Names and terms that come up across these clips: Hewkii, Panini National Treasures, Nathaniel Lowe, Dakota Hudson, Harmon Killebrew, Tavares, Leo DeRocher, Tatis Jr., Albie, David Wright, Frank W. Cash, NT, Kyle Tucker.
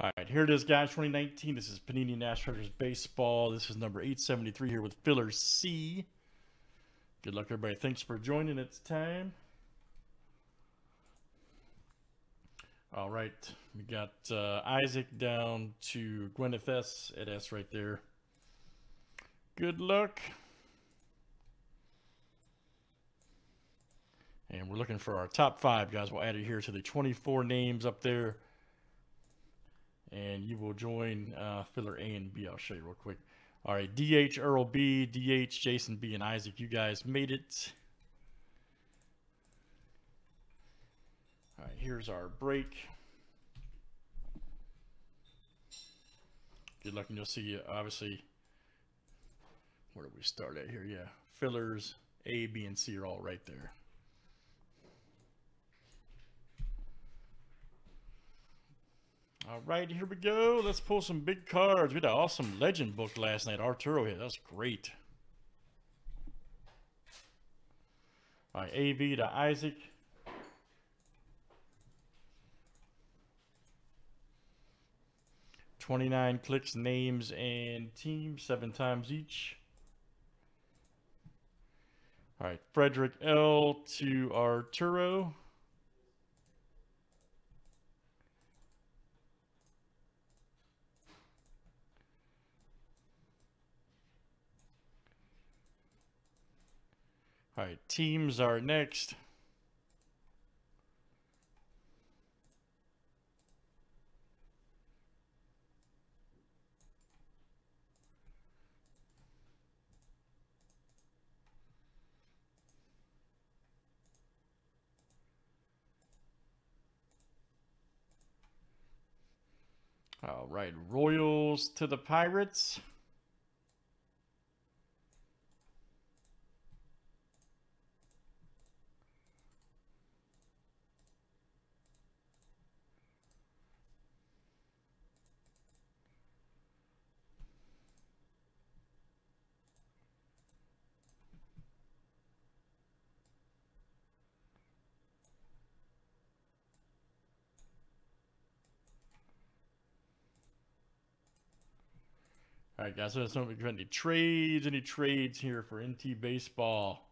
All right, here it is, guys, 2019. This is Panini National Treasures Baseball. This is number 873 here with filler C. Good luck, everybody. Thanks for joining. It's time. All right, we got Isaac down to Gwyneth S. at S right there. Good luck. And we're looking for our top five, guys. We'll add it here to the 24 names up there. And you will join filler A and B. I'll show you real quick. All right, DH Earl B, DH Jason B, and Isaac. You guys made it. All right, here's our break. Good luck, and you'll see, obviously, where do we start at here? Yeah, fillers A, B, and C are all right there. All right, here we go. Let's pull some big cards. We had an awesome legend book last night. Arturo hit. That was great. All right, A.V. to Isaac. $29 clicks, names, and teams, 7 times each. All right, Frederick L. to Arturo. All right, teams are next. All right, Royals to the Pirates. All right, guys, so let's know if we've got any trades here for NT Baseball.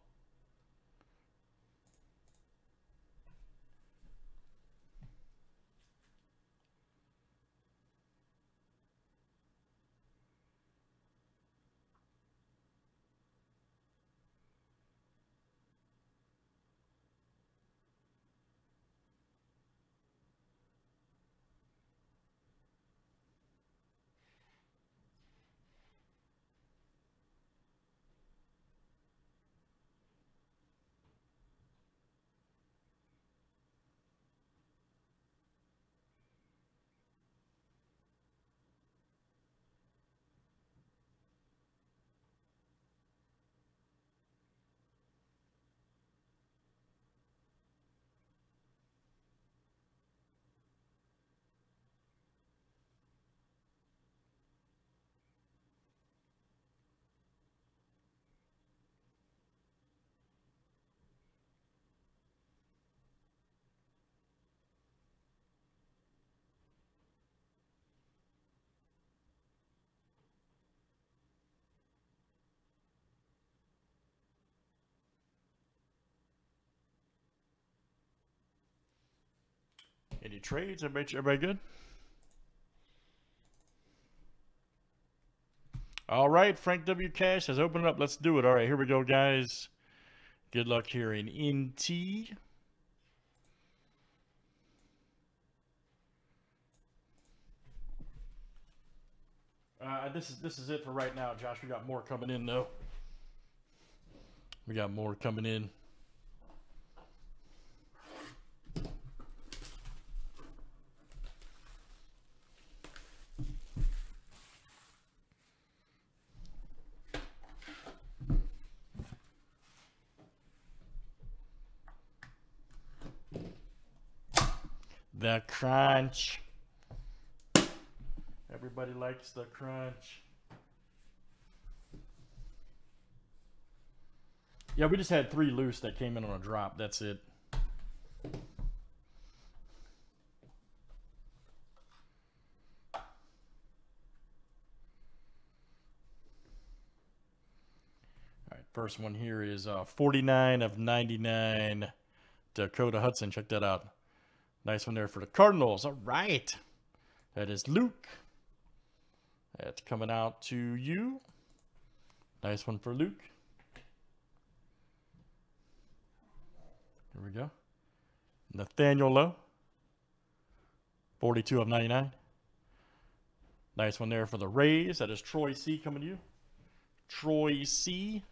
Any trades? Everybody good? All right, Frank W. Cash has opened up. Let's do it. All right, here we go, guys. Good luck here in NT. This is it for right now, Josh. We got more coming in, though. We got more coming in. The crunch. Everybody likes the crunch. Yeah, we just had 3 loose that came in on a drop. That's it. First one here is 49 of 99, Dakota Hudson. Check that out. Nice one there for the Cardinals. All right. That is Luke. That's coming out to you. Nice one for Luke. Here we go. Nathaniel Lowe. 42 of 99. Nice one there for the Rays. That is Troy C. coming to you. Troy C.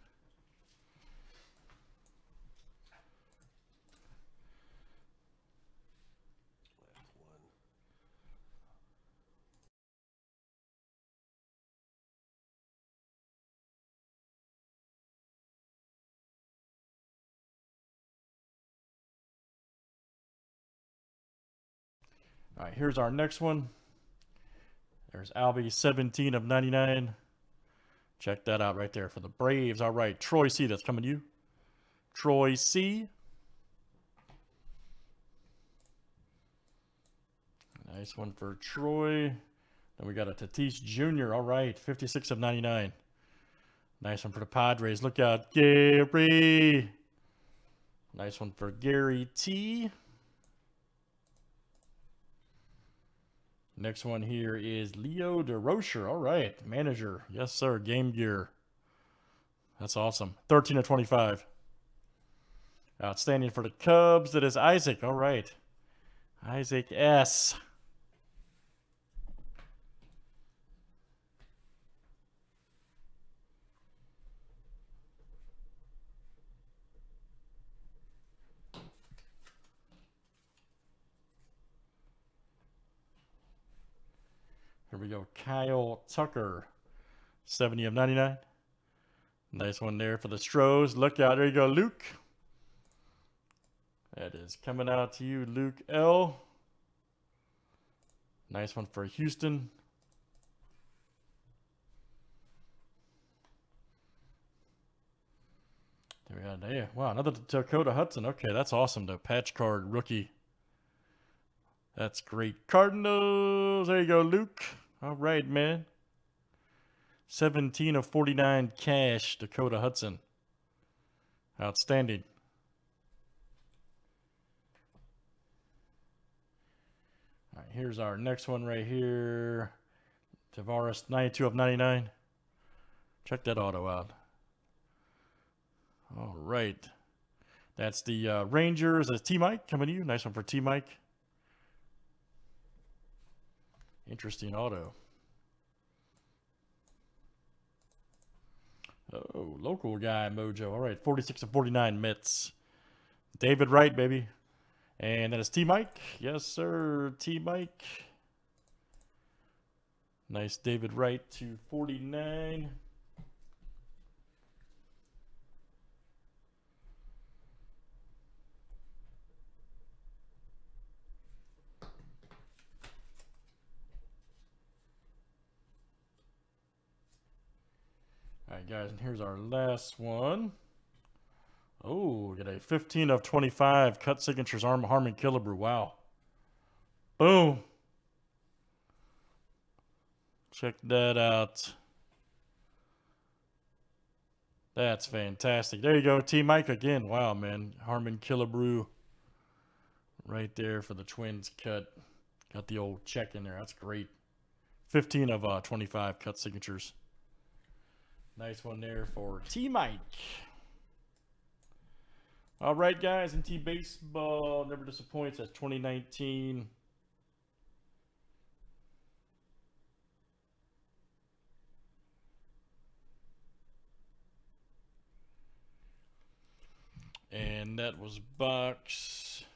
All right, here's our next one. There's Albie, 17 of 99. Check that out right there for the Braves. All right, Troy C, that's coming to you. Troy C. Nice one for Troy. Then we got a Tatis Jr. All right, 56 of 99. Nice one for the Padres. Look out, Gary. Nice one for Gary T. Next one here is Leo DeRocher. All right, manager. Yes, sir. Game Gear. That's awesome. 13 of 25. Outstanding for the Cubs. That is Isaac. All right. Isaac S. Here we go, Kyle Tucker, 70 of 99. Nice one there for the Stros. Look out, there you go, Luke. That is coming out to you, Luke L. Nice one for Houston. There we go, there. Wow, another Dakota Hudson. Okay, that's awesome, the patch card rookie. That's great. Cardinals, there you go, Luke. All right, man. 17 of 49 cash, Dakota Hudson. Outstanding. All right, here's our next one right here. Tavares, 92 of 99. Check that auto out. All right. That's the Rangers. That's T-Mike coming to you. Nice one for T-Mike. Interesting auto. Oh, local guy mojo. All right, 46 of 49 Mets. David Wright, baby. And that is T-Mike. Yes, sir, T-Mike. Nice David Wright to 49. All right, guys, and here's our last one. Oh, we got a 15 of 25 cut signatures, Harmon Killebrew. Wow. Boom. Check that out. That's fantastic. There you go, T-Mike again. Wow, man. Harmon Killebrew right there for the Twins cut. Got the old check in there. That's great. 15 of 25 cut signatures. Nice one there for T-Mike. All right, guys, and T-Baseball never disappoints. That's 2019. And that was box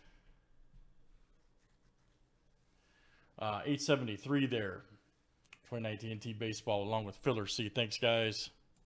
873 there. 2019 T-Baseball along with Filler C. Thanks, guys.